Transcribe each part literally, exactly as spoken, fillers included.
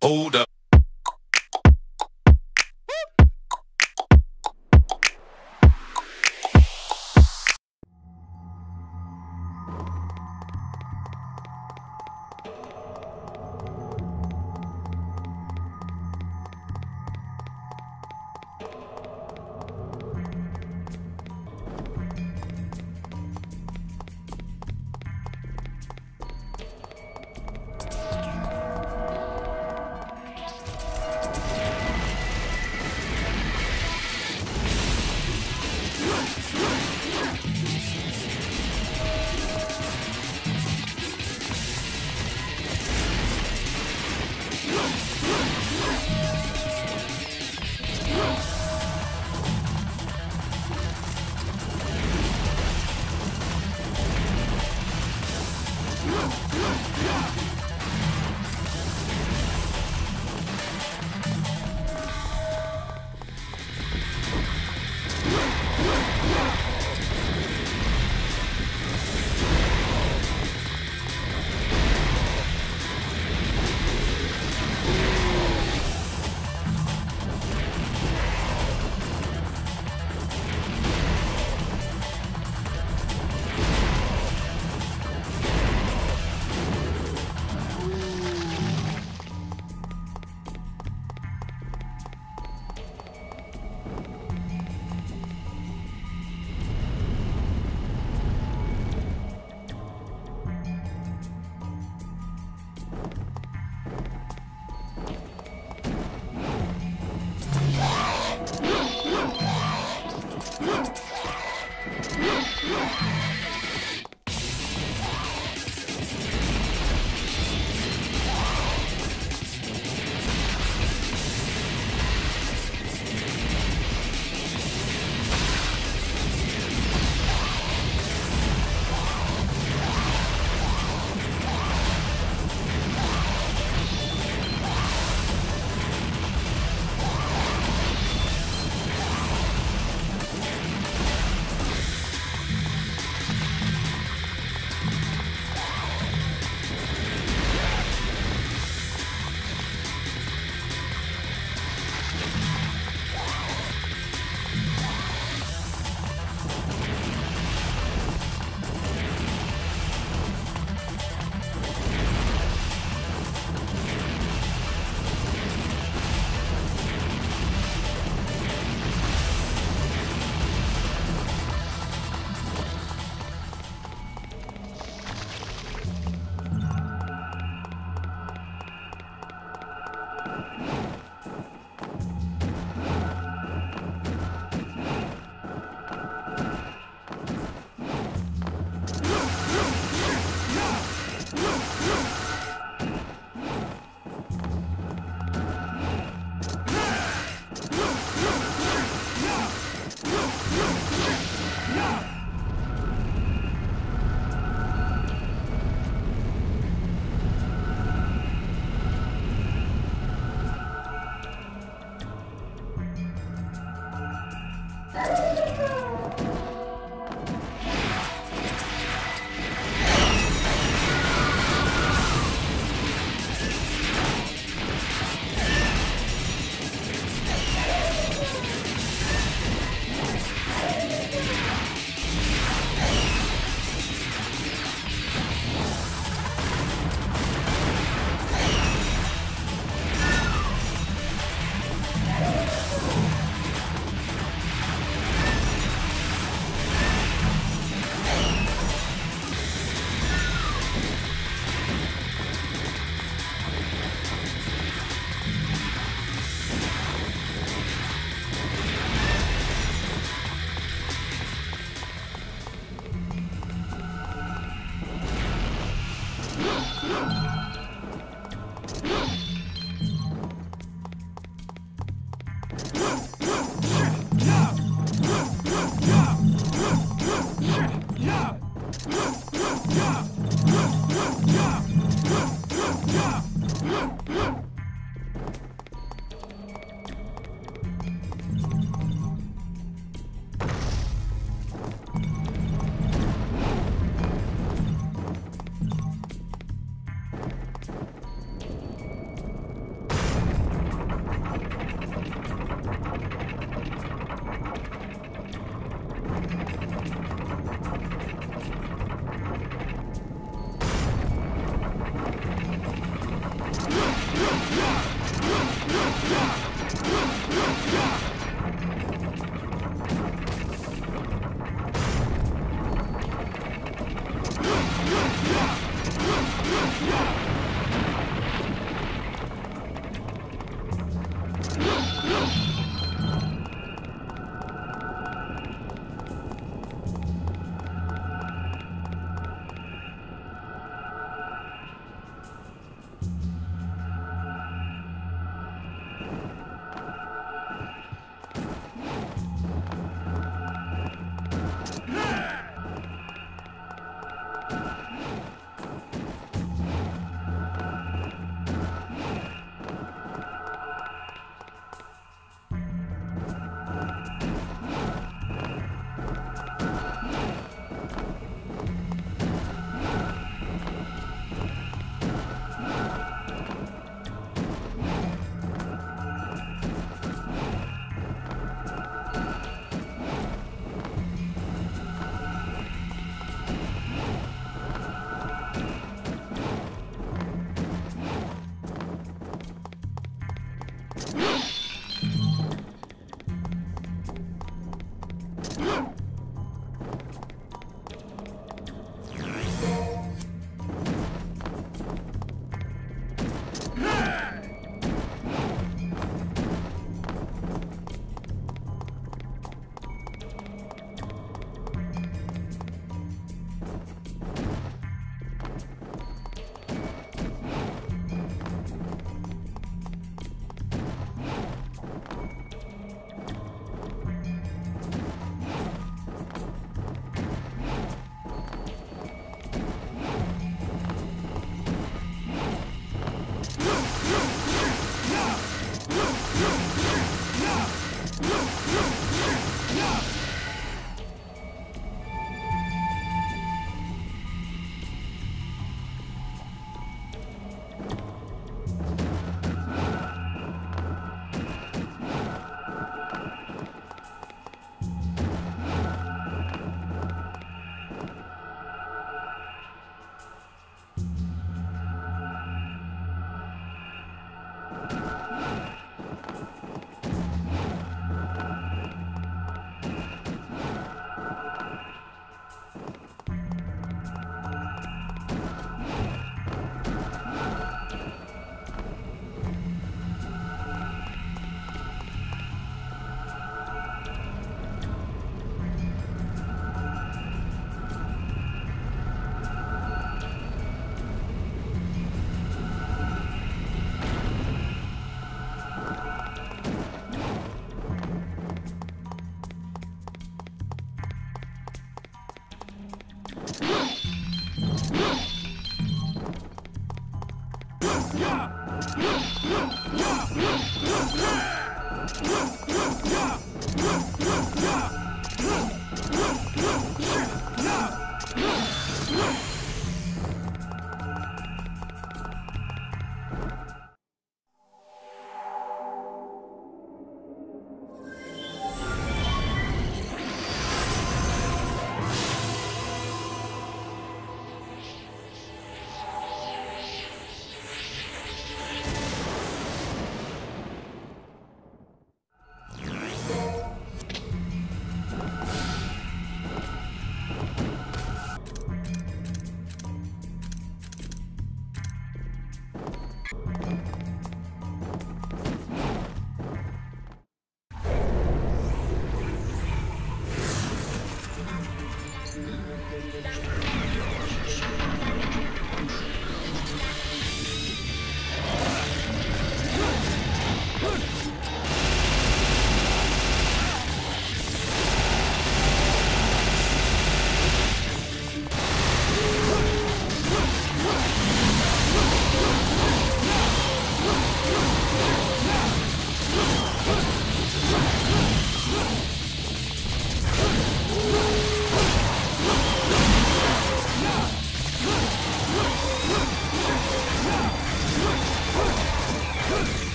Hold up.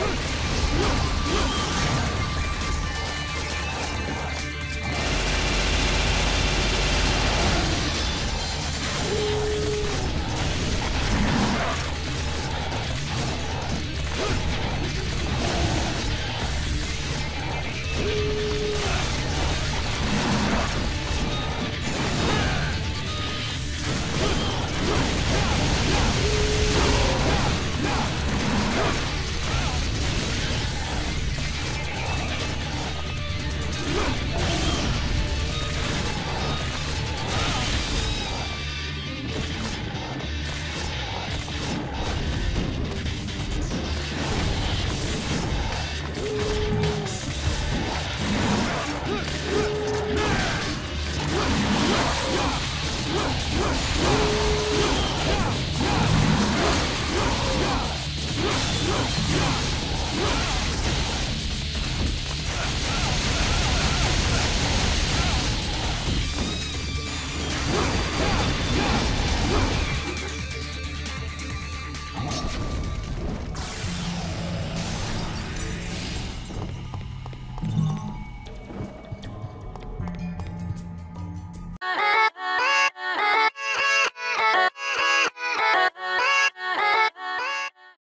Hey!